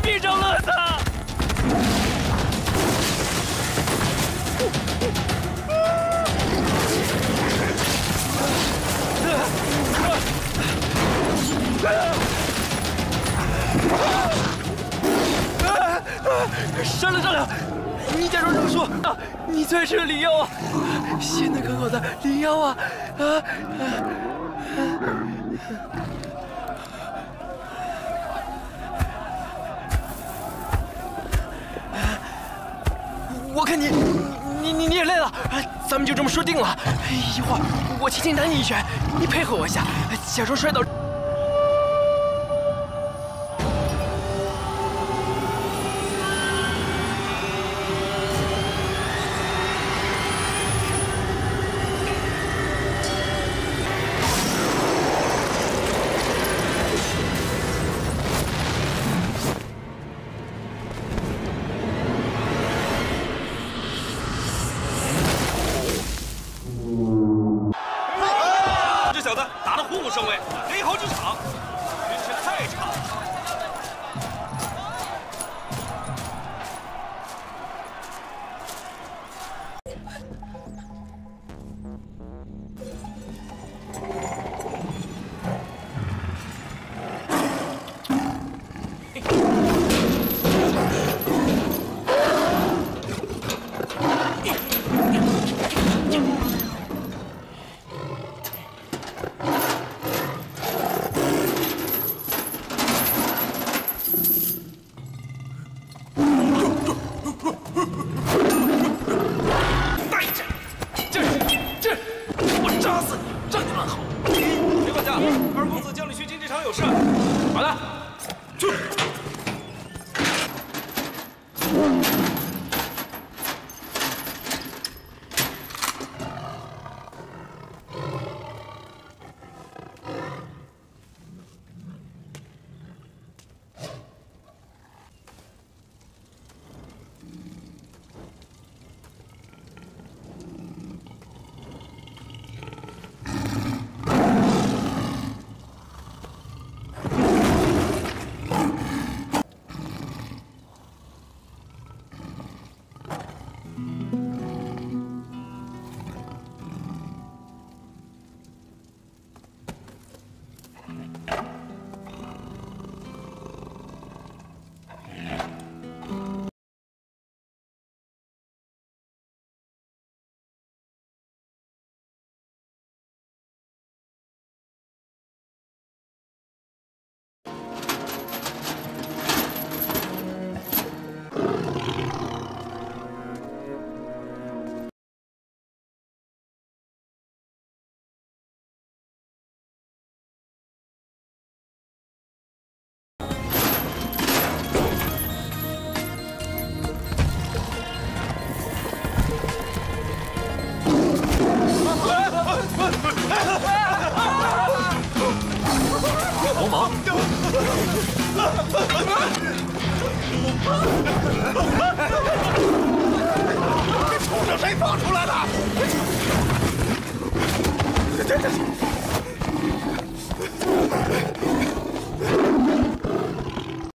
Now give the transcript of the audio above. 子闭上乐子！商量，你假装这么说，你才是李妖啊！鲜嫩可口的李妖啊！我看你也累了，咱们就这么说定了。一会儿我轻轻打你一拳，你配合我一下，假装摔倒。 这畜生谁放出来的？